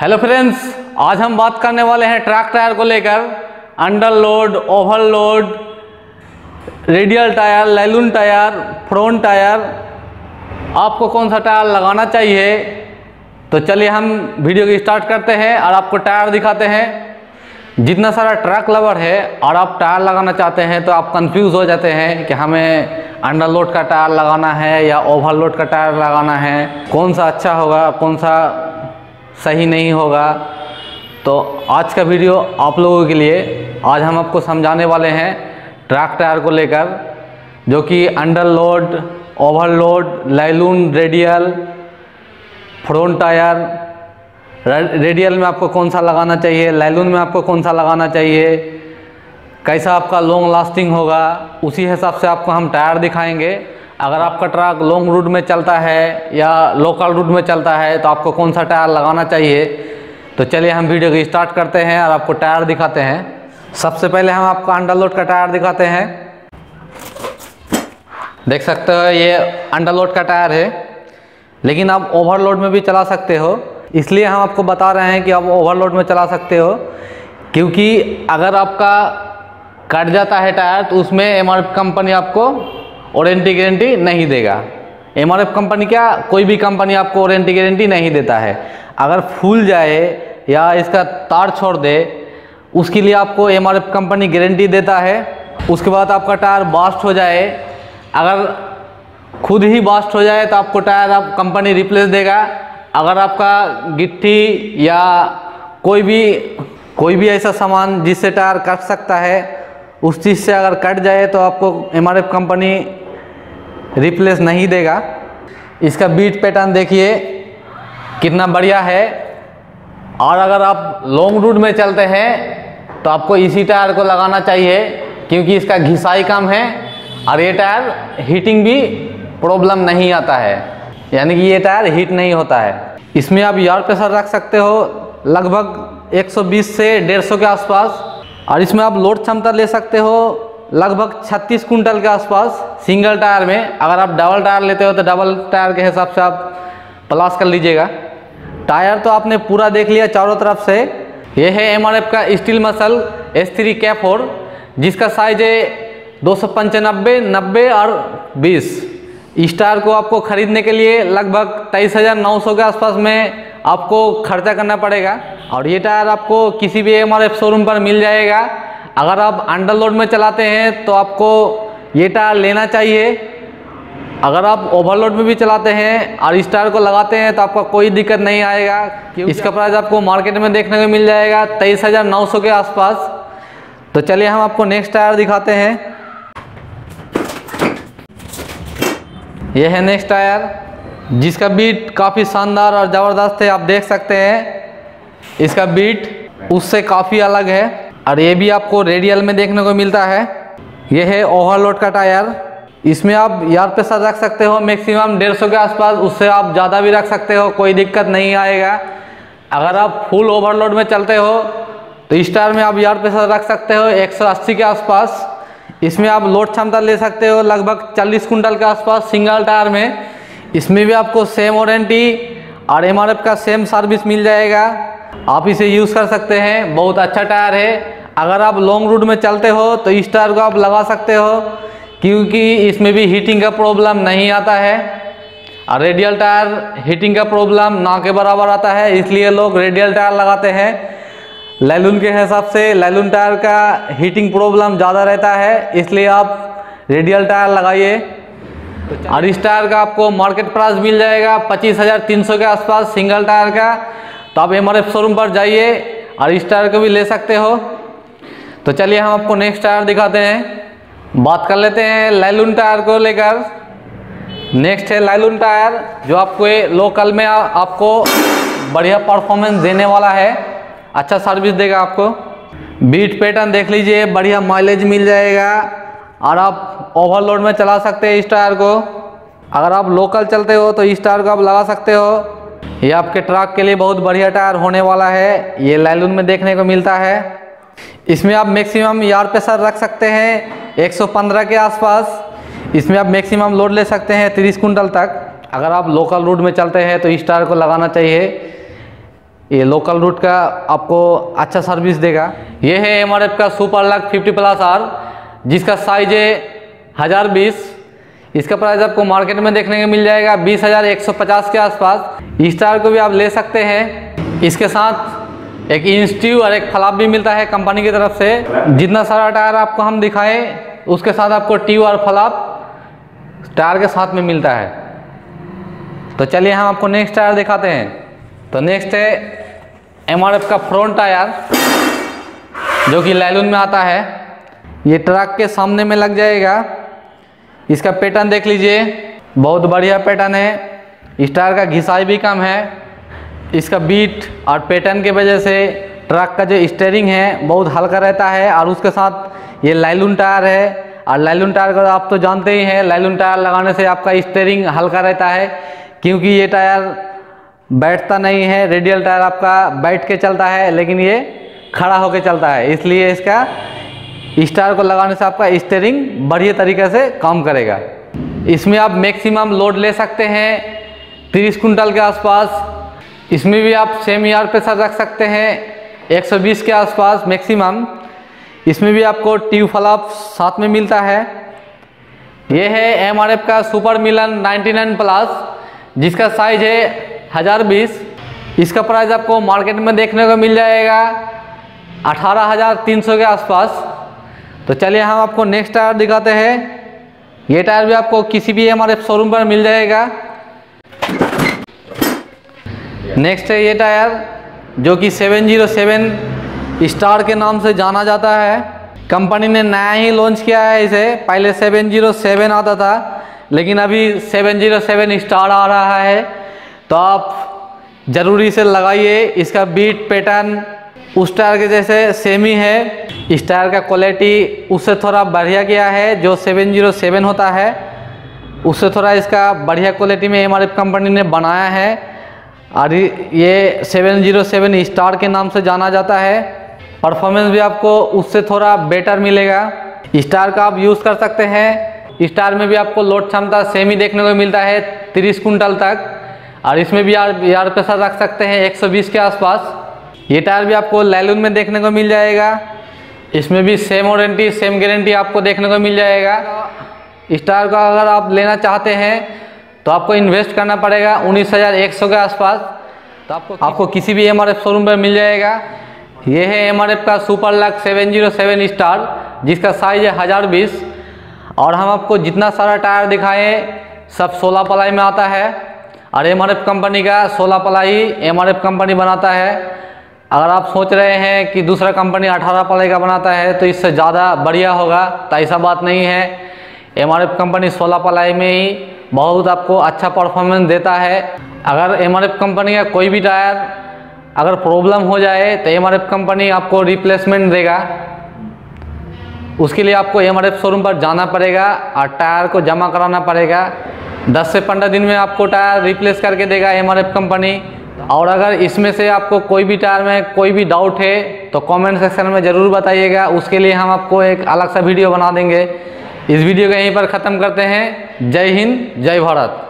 Hello friends, आज हम बात करने वाले हैं ट्रैक टायर को लेकर। Under load, over load, radial tyre, nylon tyre, front tyre, आपको कौन सा टायर लगाना चाहिए। तो चलिए हम वीडियो की स्टार्ट करते हैं और आपको टायर दिखाते हैं। जितना सारा ट्रैक लवर है और आप टायर लगाना चाहते हैं तो आप कंफ्यूज हो जाते हैं कि हमें अंडर लोड का टायर लगाना है या ओवर लोड का टायर लगाना है, कौन सा अच्छा होगा, कौन सा सही नहीं होगा। तो आज का वीडियो आप लोगों के लिए, आज हम आपको समझाने वाले हैं ट्रैक टायर को लेकर, जो कि under load, over load, nylon, radial, front tyre, radial में आपको कौन सा लगाना चाहिए, लैलून में आपको कौन सा लगाना चाहिए, कैसा आपका लॉन्ग लास्टिंग होगा, उसी हिसाब से आपको हम टायर दिखाएंगे। अगर आपका ट्रक लॉन्ग रूट में चलता है या लोकल रूट में चलता है तो आपको कौन सा टायर लगाना चाहिए। तो चलिए हम वीडियो को स्टार्ट करते हैं और आपको टायर दिखाते हैं। सबसे पहले हम आपको अंडरलोड का टायर दिखाते हैं। देख सकते हो ये अंडरलोड का टायर है, लेकिन आप ओवरलोड में भी चला सकते हो। इसलिए हम आपको बता रहे हैं कि आप ओवरलोड में चला सकते हो, क्योंकि अगर आपका कट जाता है टायर तो उसमें MRF कंपनी आपको वारंटी गारंटी नहीं देगा। MRF कंपनी क्या, कोई भी कंपनी आपको वारंटी गारंटी नहीं देता है। अगर फूल जाए या इसका तार छोड़ दे, उसके लिए आपको MRF कंपनी गारंटी देता है। उसके बाद आपका टायर बास्ट हो जाए, अगर खुद ही बास्ट हो जाए तो आपको टायर आप कंपनी रिप्लेस देगा। अगर आपका गिट्टी या कोई भी ऐसा सामान जिससे टायर कट सकता है, उस चीज़ से अगर कट जाए तो आपको MRF कंपनी रिप्लेस नहीं देगा। इसका बीट पैटर्न देखिए कितना बढ़िया है। और अगर आप लॉन्ग रूट में चलते हैं तो आपको इसी टायर को लगाना चाहिए, क्योंकि इसका घिसाई कम है और ये टायर हीटिंग भी प्रॉब्लम नहीं आता है, यानी कि ये टायर हीट नहीं होता है। इसमें आप एयर प्रेशर रख सकते हो लगभग 120 से 150 के आसपास, और इसमें आप लोड क्षमता ले सकते हो लगभग 36 कुंटल के आसपास सिंगल टायर में। अगर आप डबल टायर लेते हो तो डबल टायर के हिसाब से आप प्लस कर लीजिएगा। टायर तो आपने पूरा देख लिया चारों तरफ से। यह है MRF का स्टील मसल S3 K4, जिसका साइज है 295, 90 और 20। इस टायर को आपको खरीदने के लिए लगभग 23,900 के आसपास में आपको खर्चा करना पड़ेगा। और ये टायर आपको किसी भी MRF शोरूम पर मिल जाएगा। अगर आप अंडरलोड में चलाते हैं तो आपको ये टायर लेना चाहिए। अगर आप ओवरलोड में भी चलाते हैं और इस टायर को लगाते हैं तो आपका कोई दिक्कत नहीं आएगा। इसका प्राइस आपको मार्केट में देखने को मिल जाएगा 23,900 के आसपास। तो चलिए हम आपको नेक्स्ट टायर दिखाते हैं। यह है नेक्स्ट टायर, जिसका बीट काफ़ी शानदार और ज़बरदस्त है। आप देख सकते हैं इसका बीट उससे काफ़ी अलग है, और ये भी आपको रेडियल में देखने को मिलता है। यह है ओवरलोड का टायर। इसमें आप एयर प्रेशर रख सकते हो मैक्सिमम 150 के आसपास, उससे आप ज़्यादा भी रख सकते हो, कोई दिक्कत नहीं आएगा। अगर आप फुल ओवरलोड में चलते हो तो इस टायर में आप एयर प्रेशर रख सकते हो 180 के आसपास। इसमें आप लोड क्षमता ले सकते हो लगभग 40 कुंटल के आसपास सिंगल टायर में। इसमें भी आपको सेम वारंटी और MRF का सेम सर्विस मिल जाएगा। आप इसे यूज़ कर सकते हैं, बहुत अच्छा टायर है। अगर आप लॉन्ग रूट में चलते हो तो इस टायर को आप लगा सकते हो, क्योंकि इसमें भी हीटिंग का प्रॉब्लम नहीं आता है। और रेडियल टायर हीटिंग का प्रॉब्लम ना के बराबर आता है, इसलिए लोग रेडियल टायर लगाते हैं। लैलून के हिसाब से लैलून टायर का हीटिंग प्रॉब्लम ज़्यादा रहता है, इसलिए आप रेडियल टायर लगाइए। और इस टायर का आपको मार्केट प्राइस मिल जाएगा 25,300 के आसपास सिंगल टायर का। तो आप MRF शोरूम पर जाइए और इस टायर को भी ले सकते हो। तो चलिए हम आपको नेक्स्ट टायर दिखाते हैं। बात कर लेते हैं लैलून टायर को लेकर। नेक्स्ट है लैलून टायर, जो आपको लोकल में आपको बढ़िया परफॉर्मेंस देने वाला है, अच्छा सर्विस देगा आपको। बीट पैटर्न देख लीजिए, बढ़िया माइलेज मिल जाएगा। और आप ओवरलोड में चला सकते हैं इस टायर को। अगर आप लोकल चलते हो तो इस टायर को आप लगा सकते हो। ये आपके ट्रक के लिए बहुत बढ़िया टायर होने वाला है। ये लैलून में देखने को मिलता है। इसमें आप मैक्सिमम एयर प्रेशर रख सकते हैं 115 के आसपास। इसमें आप मैक्सिमम लोड ले सकते हैं 30 कुंटल तक। अगर आप लोकल रूट में चलते हैं तो इस टायर को लगाना चाहिए, ये लोकल रूट का आपको अच्छा सर्विस देगा। ये है MRF का सुपर लाख 50 प्लस R, जिसका साइज है 1020। इसका प्राइस आपको मार्केट में देखने को मिल जाएगा 20,150 के आसपास। स्टार को भी आप ले सकते हैं। इसके साथ एक इंच ट्यूब और एक फ्लैप भी मिलता है कंपनी की तरफ से। जितना सारा टायर आपको हम दिखाएं उसके साथ आपको ट्यूब और फ्लैप टायर के साथ में मिलता है। तो चलिए हम आपको नेक्स्ट टायर दिखाते हैं। तो नेक्स्ट है MRF का फ्रंट टायर, जो कि लैलून में आता है। ये ट्रक के सामने में लग जाएगा। इसका पैटर्न देख लीजिए, बहुत बढ़िया पैटर्न है। इस टायर का घिसाई भी कम है। इसका बीट और पैटर्न के वजह से ट्रक का जो स्टीयरिंग है बहुत हल्का रहता है। और उसके साथ ये लाइलून टायर है, और लाइलून टायर का आप तो जानते ही हैं, लाइलून टायर लगाने से आपका स्टीयरिंग हल्का रहता है, क्योंकि ये टायर बैठता नहीं है। रेडियल टायर आपका बैठ के चलता है, लेकिन ये खड़ा होकर चलता है, इसलिए इसका स्टार को लगाने से आपका स्टीयरिंग बढ़िया तरीके से काम करेगा। इसमें आप मैक्सिमम लोड ले सकते हैं 30 कुंटल के आसपास। इसमें भी आप सेम ईयर प्रेशर रख सकते हैं 120 के आसपास मैक्सिमम। इसमें भी आपको ट्यूब फ्लैप साथ में मिलता है। यह है MRF का सुपर मिलन 99 प्लस, जिसका साइज है 1020। इसका प्राइस आपको मार्केट में देखने को मिल जाएगा 18,300 के आसपास। तो चलिए हम आपको नेक्स्ट टायर दिखाते हैं। ये टायर भी आपको किसी भी MRF शोरूम पर मिल जाएगा। नेक्स्ट है ये टायर, जो कि 707 स्टार के नाम से जाना जाता है। कंपनी ने नया ही लॉन्च किया है इसे। पहले 707 आता था, लेकिन अभी 707 स्टार आ रहा है। तो आप ज़रूरी से लगाइए। इसका बीट पैटर्न उस टायर के जैसे सेम ही है। इस टायर का क्वालिटी उससे थोड़ा बढ़िया किया है, जो 707 होता है उससे थोड़ा इसका बढ़िया क्वालिटी में MRF कंपनी ने बनाया है। और ये 707 स्टार के नाम से जाना जाता है। परफॉर्मेंस भी आपको उससे थोड़ा बेटर मिलेगा। इस टायर का आप यूज़ कर सकते हैं। इस टायर में भी आपको लोड क्षमता सेम ही देखने को मिलता है 30 कुंटल तक। और इसमें भी आप एयर प्रेशर रख सकते हैं 120 के आसपास। ये टायर भी आपको लैलून में देखने को मिल जाएगा। इसमें भी सेम वारंटी सेम गारंटी आपको देखने को मिल जाएगा। इस टायर का अगर आप लेना चाहते हैं तो आपको इन्वेस्ट करना पड़ेगा 19,100 के आसपास। तो आपको किसी भी MRF शोरूम पर मिल जाएगा। ये है MRF का सुपर लक 707 स्टार, जिसका साइज है 1020। और हम आपको जितना सारा टायर दिखाएँ सब 16 प्लाई में आता है। और MRF कंपनी का 16 प्लाई MRF कंपनी बनाता है। अगर आप सोच रहे हैं कि दूसरा कंपनी 18 प्लाई का बनाता है तो इससे ज़्यादा बढ़िया होगा, तो ऐसा बात नहीं है। MRF कंपनी 16 प्लाई में ही बहुत आपको अच्छा परफॉर्मेंस देता है। अगर MRF कंपनी का कोई भी टायर अगर प्रॉब्लम हो जाए तो MRF कंपनी आपको रिप्लेसमेंट देगा। उसके लिए आपको MRF शोरूम पर जाना पड़ेगा और टायर को जमा कराना पड़ेगा। 10 से 15 दिन में आपको टायर रिप्लेस करके देगा MRF कंपनी। और अगर इसमें से आपको कोई भी टायर में कोई भी डाउट है तो कमेंट सेक्शन में ज़रूर बताइएगा। उसके लिए हम आपको एक अलग सा वीडियो बना देंगे। इस वीडियो को यहीं पर ख़त्म करते हैं। जय हिंद, जय भारत।